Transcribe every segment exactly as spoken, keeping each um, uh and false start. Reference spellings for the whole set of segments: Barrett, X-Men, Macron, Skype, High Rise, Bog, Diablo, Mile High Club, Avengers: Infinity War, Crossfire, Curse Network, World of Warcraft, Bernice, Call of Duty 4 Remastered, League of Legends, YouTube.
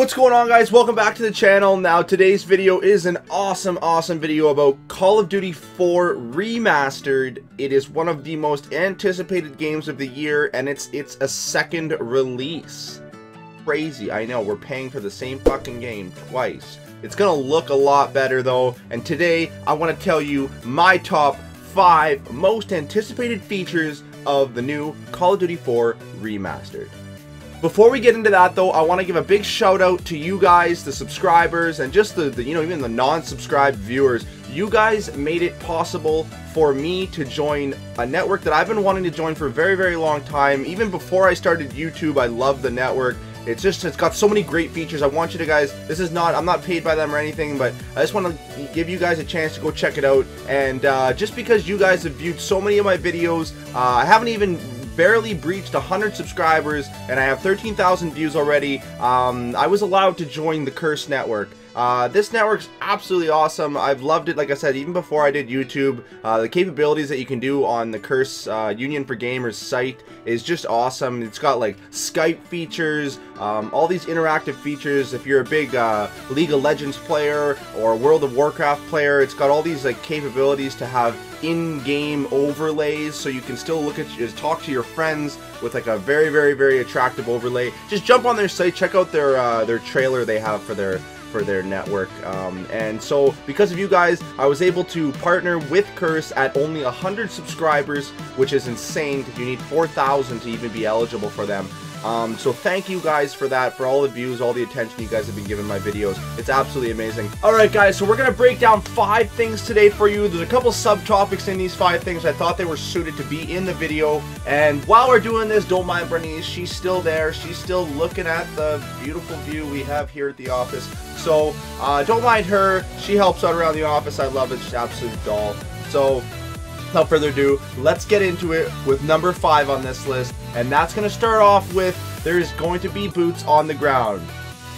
What's going on, guys? Welcome back to the channel. Now today's video is an awesome awesome video about Call of Duty four Remastered. It is one of the most anticipated games of the year, and it's it's a second release. Crazy. I know, we're paying for the same fucking game twice. It's gonna look a lot better though, and today I want to tell you my top five most anticipated features of the new Call of Duty four Remastered. Before we get into that though, I want to give a big shout out to you guys, the subscribers, and just the, the you know, even the non-subscribed viewers. You guys made it possible for me to join a network that I've been wanting to join for a very very long time. Even before I started YouTube, I loved the network. It's just, it's got so many great features. I want you to guys, this is not, I'm not paid by them or anything, but I just want to give you guys a chance to go check it out. And uh, just because you guys have viewed so many of my videos, uh, I haven't even barely breached one hundred subscribers and I have thirteen thousand views already. um, I was allowed to join the Curse Network. Uh, this network's absolutely awesome. I've loved it, like I said, even before I did YouTube. Uh, the capabilities that you can do on the Curse uh, Union for Gamers site is just awesome. It's got like Skype features, um, all these interactive features. If you're a big uh, League of Legends player or World of Warcraft player, it's got all these like capabilities to have in-game overlays, so you can still look at, talk to your friends with like a very, very, very attractive overlay. Just jump on their site, check out their uh, their trailer they have for their for their network. Um, and so because of you guys, I was able to partner with Curse at only one hundred subscribers, which is insane because you need four thousand to even be eligible for them. Um, so thank you guys for that, for all the views, all the attention you guys have been giving my videos. It's absolutely amazing. Alright guys, so we're going to break down five things today for you. There's a couple subtopics in these five things. I thought they were suited to be in the video. And while we're doing this, don't mind Bernice. She's still there. She's still looking at the beautiful view we have here at the office. So uh, don't mind her. She helps out around the office. I love it. She's an absolute doll. So without further ado, let's get into it with number five on this list, and that's going to start off with, there's going to be boots on the ground.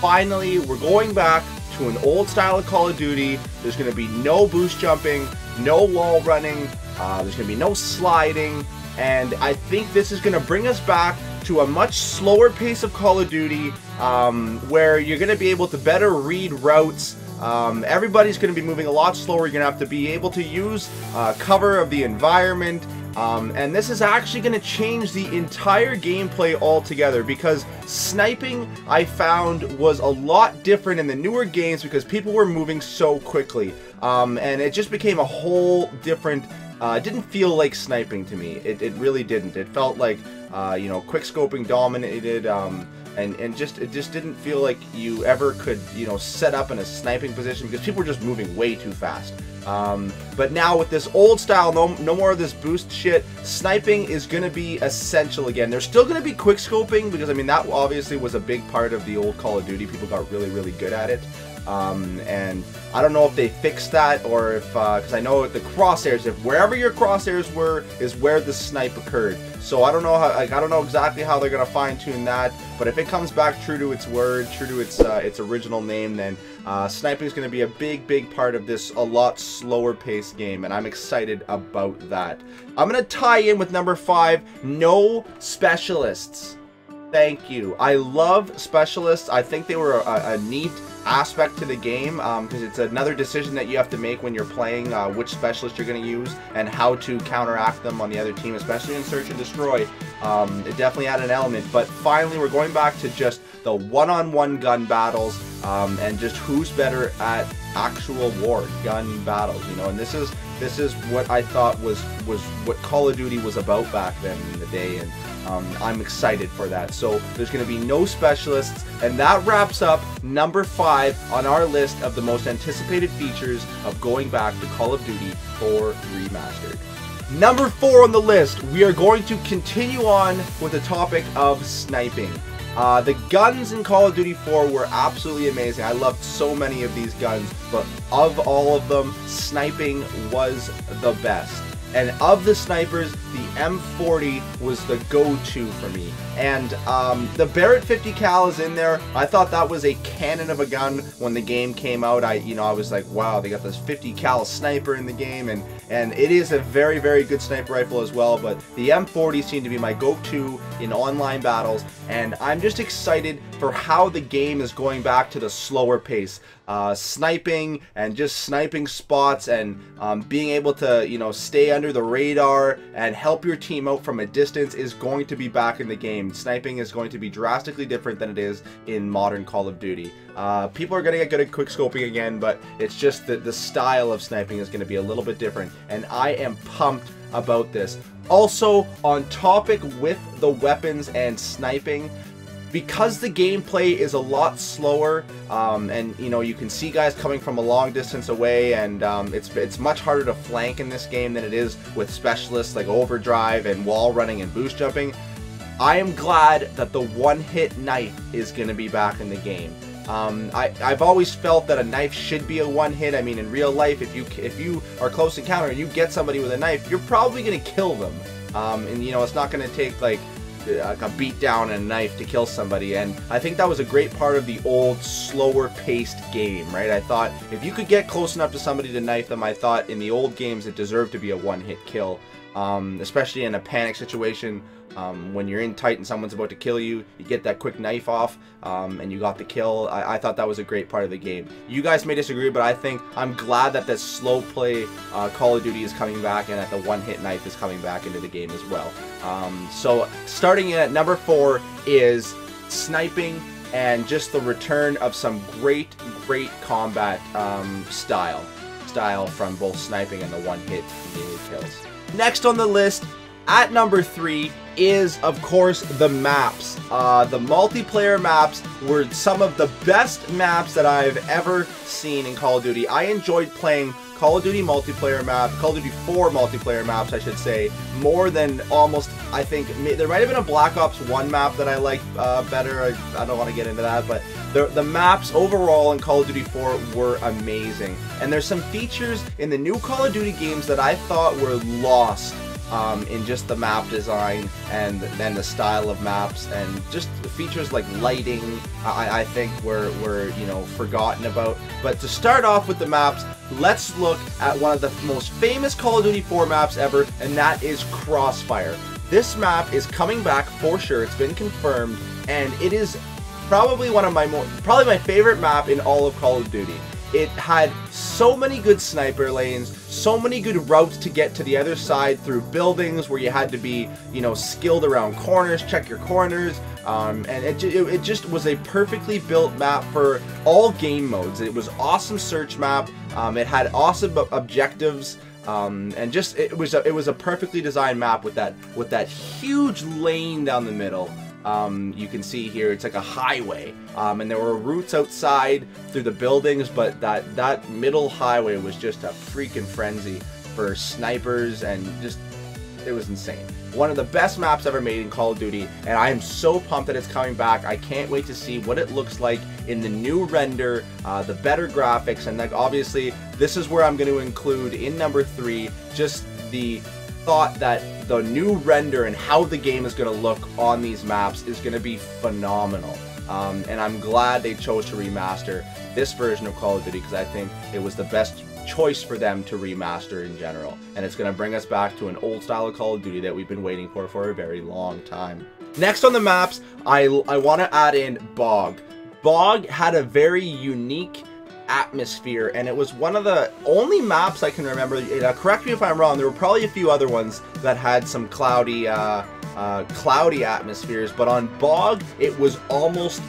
Finally, we're going back to an old style of Call of Duty. There's going to be no boost jumping, no wall running, uh, there's going to be no sliding, and I think this is going to bring us back to a much slower pace of Call of Duty, um, where you're going to be able to better read routes. Um, everybody's going to be moving a lot slower. You're going to have to be able to use uh, cover of the environment, um, and this is actually going to change the entire gameplay altogether, because sniping, I found, was a lot different in the newer games because people were moving so quickly, um, and it just became a whole different, uh, it didn't feel like sniping to me. It, it really didn't. It felt like, uh, you know, quickscoping dominated, um, And, and just it just didn't feel like you ever could, you know, set up in a sniping position because people were just moving way too fast. Um, but now with this old style, no, no more of this boost shit, sniping is going to be essential again. There's still going to be quick scoping because, I mean, that obviously was a big part of the old Call of Duty. People got really, really good at it. Um, and I don't know if they fixed that or if, because uh, I know the crosshairs, if wherever your crosshairs were is where the snipe occurred. So I don't know how, like, I don't know exactly how they're going to fine tune that, but if it comes back true to its word, true to its, uh, its original name, then uh, sniping is going to be a big, big part of this a lot slower paced game, and I'm excited about that. I'm going to tie in with number five, no specialists. Thank you. I love specialists. I think they were a, a neat aspect to the game, because um, it's another decision that you have to make when you're playing, uh, which specialist you're going to use and how to counteract them on the other team, especially in Search and Destroy. Um, it definitely had an element, but finally we're going back to just the one-on-one gun battles, um, and just who's better at actual war gun battles, you know. And this is this is what I thought was was what Call of Duty was about back then in the day, and Um, I'm excited for that. So there's going to be no specialists, and that wraps up number five on our list of the most anticipated features of going back to Call of Duty four Remastered. Number four on the list, we are going to continue on with the topic of sniping. Uh, the guns in Call of Duty four were absolutely amazing. I loved so many of these guns, but of all of them, sniping was the best. And of the snipers, the M forty was the go-to for me. And um, the Barrett fifty cal is in there. I thought that was a cannon of a gun when the game came out. I, you know, I was like, wow, they got this fifty cal sniper in the game, and and it is a very, very good sniper rifle as well. But the M forty seemed to be my go-to in online battles, and I'm just excited for how the game is going back to the slower pace. Uh, sniping and just sniping spots and um, being able to, you know, stay under the radar and help your team out from a distance is going to be back in the game. Sniping is going to be drastically different than it is in modern Call of Duty. Uh, people are going to get good at quick scoping again, but it's just that the style of sniping is going to be a little bit different, and I am pumped about this. Also, on topic with the weapons and sniping, because the gameplay is a lot slower, um, and you know, you can see guys coming from a long distance away, and um, it's it's much harder to flank in this game than it is with specialists like overdrive and wall running and boost jumping. I am glad that the one-hit knife is going to be back in the game. Um, I, I've always felt that a knife should be a one hit. I mean, in real life, if you if you are close encounter and you get somebody with a knife, you're probably going to kill them. Um, and you know, it's not going to take like like a beat down and a knife to kill somebody, and I think that was a great part of the old slower paced game, right? I thought if you could get close enough to somebody to knife them, I thought in the old games it deserved to be a one hit kill, um, especially in a panic situation. Um, when you're in tight and someone's about to kill you, you get that quick knife off, um, and you got the kill. I, I thought that was a great part of the game. You guys may disagree, but I think I'm glad that that slow play uh, Call of Duty is coming back, and that the one-hit knife is coming back into the game as well. Um, so starting in at number four is sniping, and just the return of some great, great combat um, style. Style from both sniping and the one-hit melee kills. Next on the list, at number three, is of course the maps. Uh, the multiplayer maps were some of the best maps that I've ever seen in Call of Duty. I enjoyed playing Call of Duty multiplayer map, Call of Duty four multiplayer maps, I should say, more than almost, I think, there might have been a Black Ops one map that I liked uh, better. I, I don't want to get into that, but the, the maps overall in Call of Duty four were amazing. And there's some features in the new Call of Duty games that I thought were lost Um, in just the map design and then the style of maps, and just features like lighting I, I think were, were you know, forgotten about. But to start off with the maps, let's look at one of the most famous Call of Duty four maps ever, and that is Crossfire. This map is coming back for sure, it's been confirmed, and it is probably one of my more probably my favorite map in all of Call of Duty. It had so many good sniper lanes, so many good routes to get to the other side through buildings where you had to be, you know, skilled around corners, check your corners, um, and it, it, it just was a perfectly built map for all game modes. It was awesome search map, um, it had awesome objectives, um, and just it was a, it was a perfectly designed map with that with that huge lane down the middle. Um, you can see here it's like a highway, um, and there were routes outside through the buildings, but that that middle highway was just a freaking frenzy for snipers, and just it was insane. One of the best maps ever made in Call of Duty, and I am so pumped that it's coming back. I can't wait to see what it looks like in the new render, uh, the better graphics, and like obviously this is where I'm going to include in number three just the thought that the new render and how the game is going to look on these maps is going to be phenomenal, um, and I'm glad they chose to remaster this version of Call of Duty, because I think it was the best choice for them to remaster in general, and it's going to bring us back to an old style of Call of Duty that we've been waiting for for a very long time. Next on the maps, I, I want to add in Bog. Bog had a very unique atmosphere, and it was one of the only maps I can remember, uh, correct me if I'm wrong, there were probably a few other ones that had some cloudy uh, uh, cloudy atmospheres, but on Bog it was almost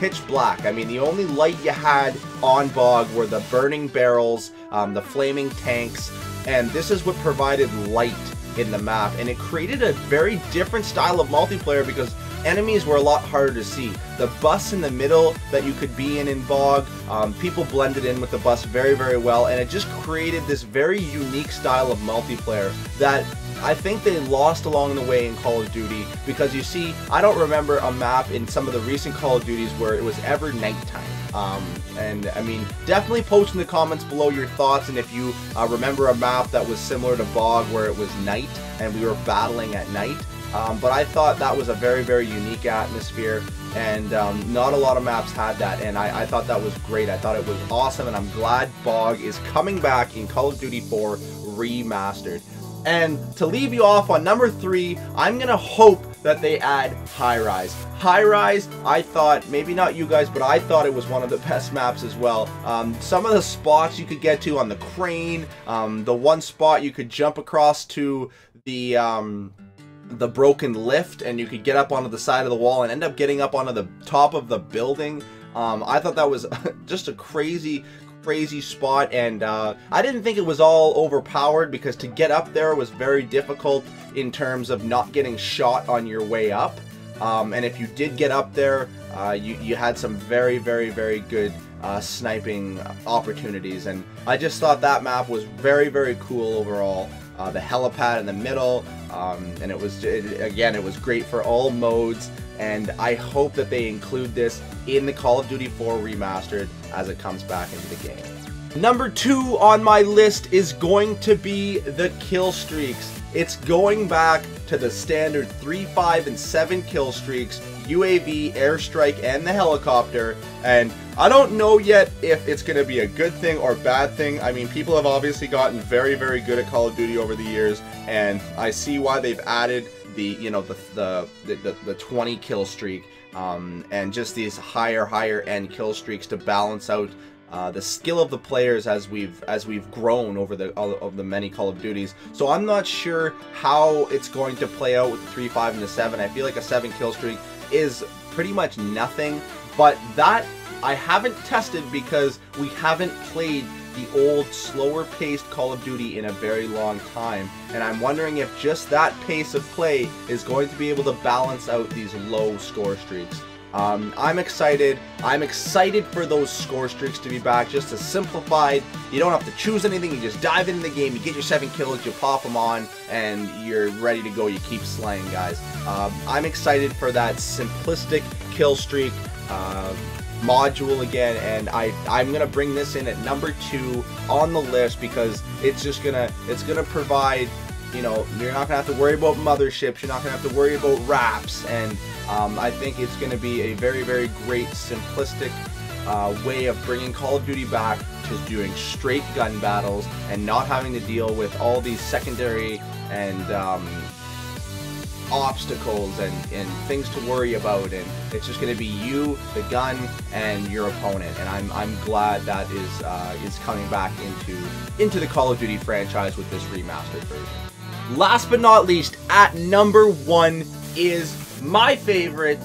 pitch black. I mean, the only light you had on Bog were the burning barrels, um, the flaming tanks, and this is what provided light in the map, and it created a very different style of multiplayer because enemies were a lot harder to see. The bus in the middle that you could be in in Bog, um, people blended in with the bus very, very well, and it just created this very unique style of multiplayer that I think they lost along the way in Call of Duty, because you see, I don't remember a map in some of the recent Call of Duties where it was ever nighttime. Um, and I mean, definitely post in the comments below your thoughts, and if you uh, remember a map that was similar to Bog where it was night and we were battling at night. Um, but I thought that was a very, very unique atmosphere, and um, not a lot of maps had that, and I, I thought that was great. I thought it was awesome, and I'm glad Bog is coming back in Call of Duty four Remastered. And to leave you off on number three, I'm going to hope that they add High Rise. High Rise, I thought, maybe not you guys, but I thought it was one of the best maps as well. Um, some of the spots you could get to on the crane, um, the one spot you could jump across to the... Um, the broken lift, and you could get up onto the side of the wall and end up getting up onto the top of the building. Um, I thought that was just a crazy, crazy spot, and uh, I didn't think it was all overpowered, because to get up there was very difficult in terms of not getting shot on your way up. Um, and if you did get up there, uh, you, you had some very, very, very good uh, sniping opportunities, and I just thought that map was very, very cool overall. Uh, the helipad in the middle, um, and it was, it, again, it was great for all modes, and I hope that they include this in the Call of Duty four Remastered as it comes back into the game. Number two on my list is going to be the kill streaks. It's going back to the standard three, five, and seven kill streaks, U A V, airstrike, and the helicopter, and I don't know yet if it's going to be a good thing or bad thing. I mean, people have obviously gotten very, very good at Call of Duty over the years, and I see why they've added the, you know, the the the, the twenty kill streak, um, and just these higher, higher end kill streaks to balance out uh, the skill of the players as we've as we've grown over the of the many Call of Duties. So I'm not sure how it's going to play out with the three, five, and the seven. I feel like a seven kill streak is pretty much nothing, but that. I haven't tested because we haven't played the old slower paced Call of Duty in a very long time, and I'm wondering if just that pace of play is going to be able to balance out these low score streaks. Um, I'm excited. I'm excited for those score streaks to be back, just as simplified. You don't have to choose anything, you just dive into the game, you get your seven kills, you pop them on, and you're ready to go, you keep slaying guys. Um, I'm excited for that simplistic kill streak uh, module again, and I I'm gonna bring this in at number two on the list, because it's just gonna it's gonna provide, you know, you're not gonna have to worry about motherships, you're not gonna have to worry about wraps, and um, I think it's gonna be a very, very great simplistic uh, way of bringing Call of Duty back to doing straight gun battles and not having to deal with all these secondary and um, obstacles and, and things to worry about, and it's just going to be you, the gun, and your opponent, and I'm, I'm glad that is uh, is coming back into, into the Call of Duty franchise with this remastered version. Last but not least, at number one is my favorite.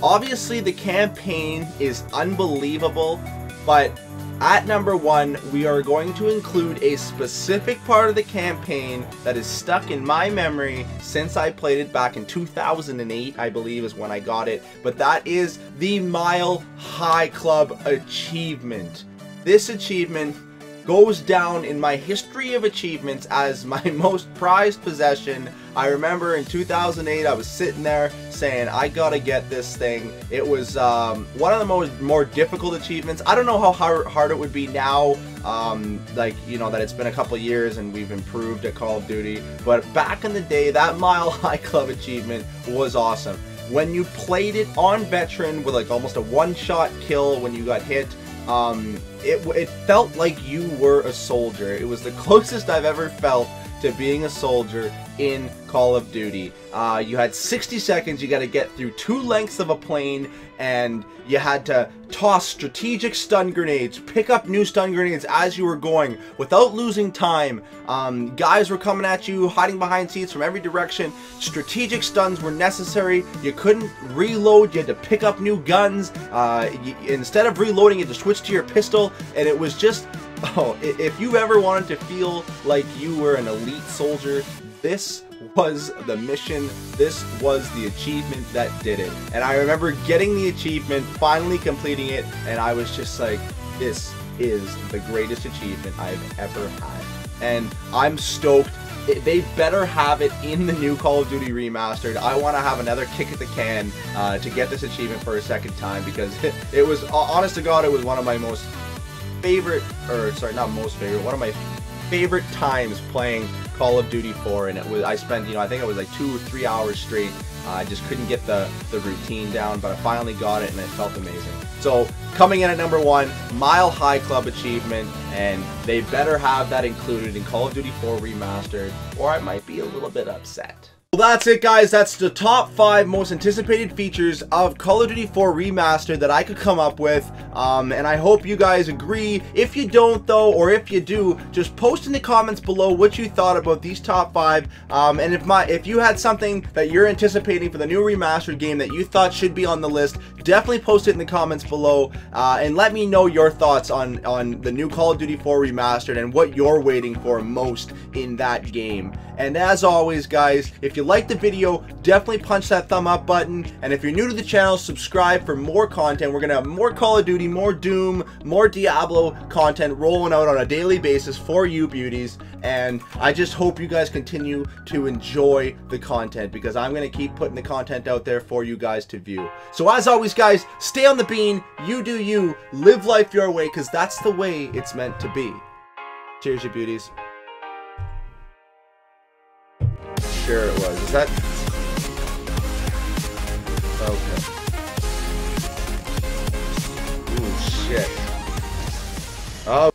Obviously the campaign is unbelievable, but at number one, we are going to include a specific part of the campaign that is stuck in my memory since I played it back in two thousand eight, I believe is when I got it, but that is the Mile High Club achievement. This achievement goes down in my history of achievements as my most prized possession. I remember in two thousand eight, I was sitting there saying, I gotta get this thing. It was um, one of the most more difficult achievements. I don't know how hard, hard it would be now, um, like, you know, that it's been a couple years and we've improved at Call of Duty, but back in the day, that Mile High Club achievement was awesome. When you played it on Veteran with like almost a one-shot kill when you got hit, um, it, it felt like you were a soldier. It was the closest I've ever felt to being a soldier in Call of Duty. Uh, you had sixty seconds, you got to get through two lengths of a plane, and you had to toss strategic stun grenades, pick up new stun grenades as you were going without losing time. Um, guys were coming at you, hiding behind seats from every direction. Strategic stuns were necessary. You couldn't reload, you had to pick up new guns. Uh, you, instead of reloading, you had to switch to your pistol, and it was just... Oh, if you ever wanted to feel like you were an elite soldier, this was the mission, this was the achievement that did it. And I remember getting the achievement, finally completing it, and I was just like, this is the greatest achievement I've ever had. And I'm stoked It, they better have it in the new Call of Duty Remastered. I want to have another kick at the can uh, to get this achievement for a second time, because it, it was, honest to God, it was one of my most favorite, or sorry, not most favorite, one of my favorite times playing Call of Duty four, and it was, I spent, you know, I think it was like two or three hours straight. Uh, I just couldn't get the, the routine down, but I finally got it, and it felt amazing. So, coming in at number one, Mile High Club achievement, and they better have that included in Call of Duty four Remastered, or I might be a little bit upset. Well, that's it, guys. That's the top five most anticipated features of Call of Duty four Remastered that I could come up with, um, and I hope you guys agree. If you don't, though, or if you do, just post in the comments below what you thought about these top five, um, and if my if you had something that you're anticipating for the new remastered game that you thought should be on the list, definitely post it in the comments below, uh, and let me know your thoughts on, on the new Call of Duty four Remastered and what you're waiting for most in that game. And as always, guys, if you like the video, definitely punch that thumb up button, and if you're new to the channel, subscribe for more content. We're gonna have more Call of Duty, more Doom, more Diablo content rolling out on a daily basis for you beauties, and I just hope you guys continue to enjoy the content, because I'm gonna keep putting the content out there for you guys to view. So as always, guys, stay on the bean, you do you, live life your way, because that's the way it's meant to be. Cheers, you beauties. Sure it was. Is that okay? Ooh, shit. Oh.